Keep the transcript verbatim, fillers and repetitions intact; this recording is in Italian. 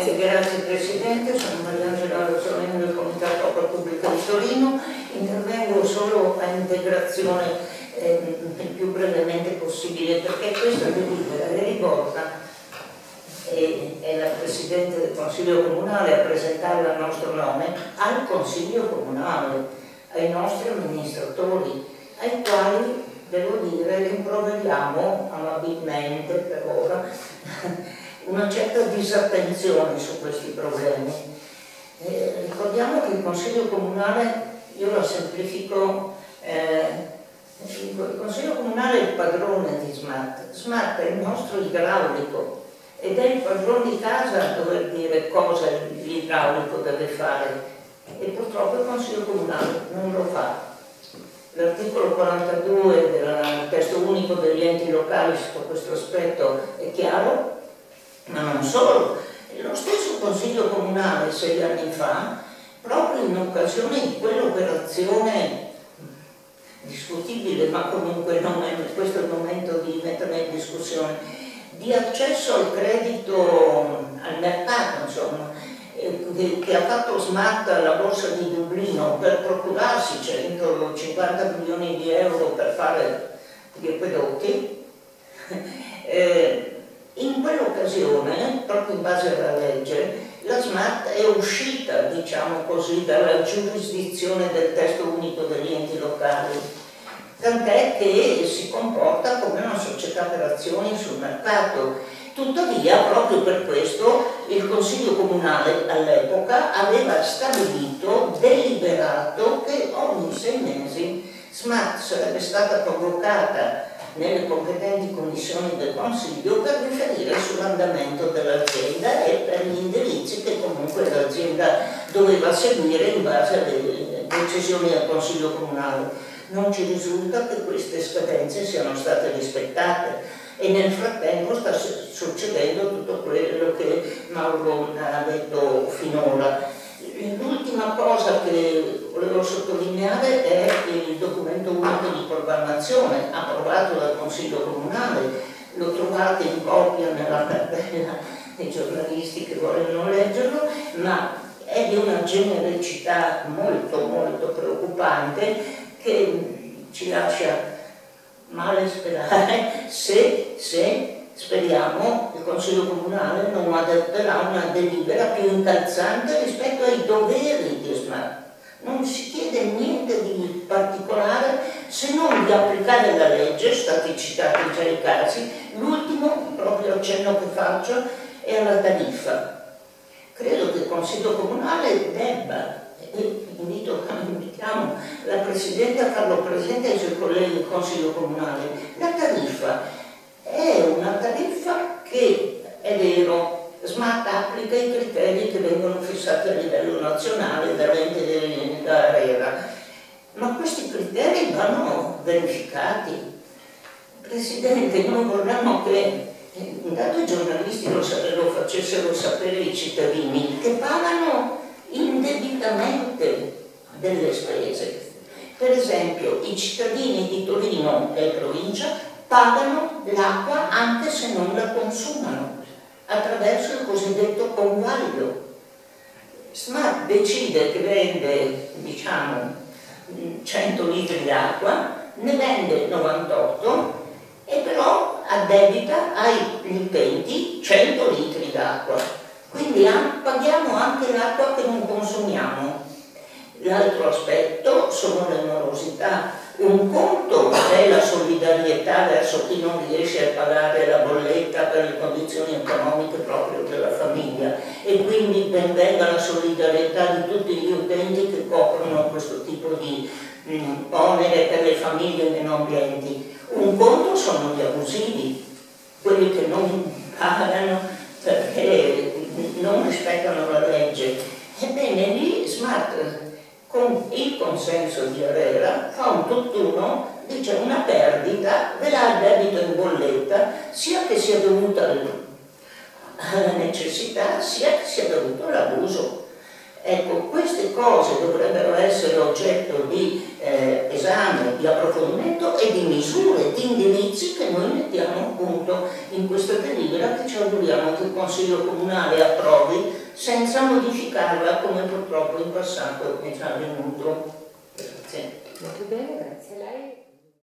Grazie, grazie Presidente, sono Mariangela Rosolen del Comitato Acqua Pubblica di Torino, intervengo solo a integrazione eh, il più brevemente possibile perché questa delibera è rivolta e è la Presidente del Consiglio Comunale a presentarla a nostro nome al Consiglio Comunale, ai nostri amministratori, ai quali devo dire rimproveriamo amabilmente per ora una certa disattenzione su questi problemi. Eh, ricordiamo che il Consiglio Comunale, io lo semplifico, eh, il Consiglio Comunale è il padrone di SMAT, SMAT è il nostro idraulico ed è il padrone di casa a dover dire cosa l'idraulico deve fare e purtroppo il Consiglio Comunale non lo fa. L'articolo quarantadue del testo unico degli enti locali su questo aspetto è chiaro, ma non solo, lo stesso Consiglio Comunale sei anni fa, proprio in occasione di quell'operazione discutibile, ma comunque non è, questo è il momento di metterla in discussione, di accesso al credito, al mercato insomma, che, che ha fatto SMAT alla borsa di Dublino per procurarsi centocinquanta milioni di euro per fare gli acquedotti. eh, In quell'occasione, proprio in base alla legge, la SMAT è uscita, diciamo così, dalla giurisdizione del testo unico degli enti locali, tant'è che si comporta come una società per azioni sul mercato. Tuttavia, proprio per questo, il Consiglio Comunale all'epoca aveva stabilito, deliberato, che ogni sei mesi SMAT sarebbe stata convocata nelle competenti commissioni del Consiglio per riferire sull'andamento dell'azienda e per gli indirizzi che comunque l'azienda doveva seguire in base alle decisioni del Consiglio Comunale. Non ci risulta che queste scadenze siano state rispettate e nel frattempo sta succedendo tutto quello che Mauro ha detto finora. L'ultima cosa che volevo sottolineare è il documento unico di programmazione approvato dal Consiglio Comunale, lo trovate in copia nella tabella dei giornalisti che vogliono leggerlo, ma è di una genericità molto molto preoccupante che ci lascia male sperare se, se speriamo che il Consiglio Comunale non adotterà una delibera più incalzante rispetto ai doveri di SMAT. Non si chiede niente di particolare se non di applicare la legge, stati citati già i casi, l'ultimo proprio accenno che faccio è alla tariffa. Credo che il Consiglio Comunale debba, e invito, invitiamo la Presidente a farlo presente ai suoi colleghi del Consiglio Comunale, la tariffa. È una tariffa che, è vero, SMAT applica i criteri che vengono fissati a livello nazionale dall'ente da REA, ma questi criteri vanno verificati. Presidente, noi vorremmo che intanto i giornalisti lo, lo facessero sapere ai cittadini che pagano indebitamente delle spese. Per esempio, i cittadini di Torino e provincia pagano l'acqua anche se non la consumano, attraverso il cosiddetto conguaglio. SMAT decide che vende, diciamo, cento litri d'acqua, ne vende novantotto e però addebita agli utenti cento litri d'acqua. Quindi paghiamo anche l'acqua che non consumiamo. L'altro aspetto sono le morosità. Un conto è la solidarietà verso chi non riesce a pagare la bolletta per le condizioni economiche proprio della famiglia e quindi ben venga la solidarietà di tutti gli utenti che coprono questo tipo di mh, onere per le famiglie meno abbienti. Un conto sono gli abusivi, quelli che non pagano perché non rispettano la legge. Ebbene lì SMAT, con il consenso di REA, fa un tutt'uno, dice una perdita, ve la addebito in bolletta, sia che sia dovuta alla necessità, sia che sia dovuto all'abuso. Ecco, queste cose dovrebbero essere oggetto di eh, esame, di approfondimento e di misure, di indirizzi che noi mettiamo appunto in questa delibera, che ci auguriamo che il Consiglio Comunale approvi senza modificarla come purtroppo in passato è già avvenuto. Grazie. Molto bene, grazie a lei.